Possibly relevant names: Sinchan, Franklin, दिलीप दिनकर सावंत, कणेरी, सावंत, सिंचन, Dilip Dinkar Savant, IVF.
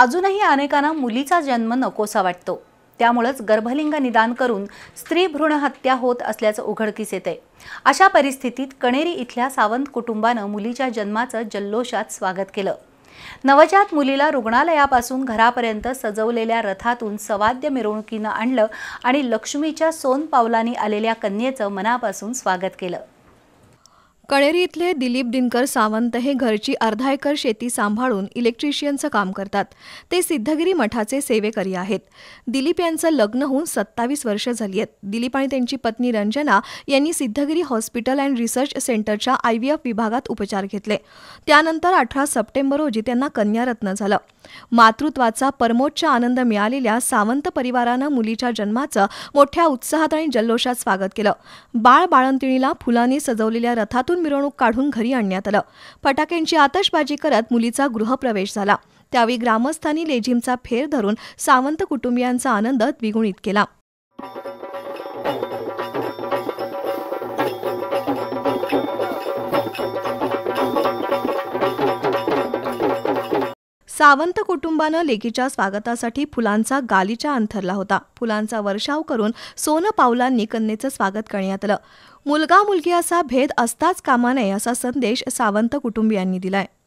अजूनही अनेकांना मुलीचा जन्म नकोसा वाटतो। त्यामुळेच गर्भलिंग निदान करून स्त्री भ्रूण हत्या होत असल्याचं उघडकीस येतंय। अशा परिस्थितीत कणेरी इथल्या सावंत कुटुंबाने मुलीच्या जन्माचं जल्लोषात स्वागत केलं। नवजात मुलीला रुग्णालयापासून घरापर्यंत सजवलेल्या रथातून सवाद्य मिरवणुकीने आणलं आणि लक्ष्मीच्या सोनपावलांनी आलेल्या कन्येचं मनापासून स्वागत केलं। कणेरी इथले दिलीप दिनकर सावंत हे घरची अर्धा एकर शेती सांभाळून इलेक्ट्रिशियनचं काम करतात। ते सिद्धगिरी मठाचे सेवेकरी आहेत। दिलीप यांचं लग्न होऊन 27 वर्ष झाली आहेत। दिलीप आणि त्यांची पत्नी रंजना यांनी सिद्धगिरी हॉस्पिटल अँड रिसर्च सेंटरच्या IVF विभागात उपचार घेतले। त्यानंतर 18 सप्टेंबर रोजी त्यांना कन्यारत्न झालं। मातृत्वाचा परमोच्च आनंद मिळालेल्या सावंत परिवारानं मुलीच्या जन्माचं मोठ्या उत्साहात आणि जल्लोषात स्वागत केलं। बाळ बाळंतिणीला फुलांनी सजवलेल्या रथातून मिरवणूक काढून घरी आणण्यात आलं। फटाक्यांची आतषबाजी करत मुलीचा गृहप्रवेश झाला। त्यावेळी ग्रामस्थांनी लेझिमचा फेर धरून सावंत कुटुंबियांचा आनंद द्विगुणित केला। सावंत कुटुंबाने लेकीच्या स्वागतासाठी फुलांचा गालीचा अंथरला होता। फुलांचा वर्षाव करून सोन पावलांनी कन्येचं स्वागत करण्यात आलं। मुलगा मुलगी असा भेद असताच कामा नये असा संदेश सावंत कुटुंबियांनी दिलाय।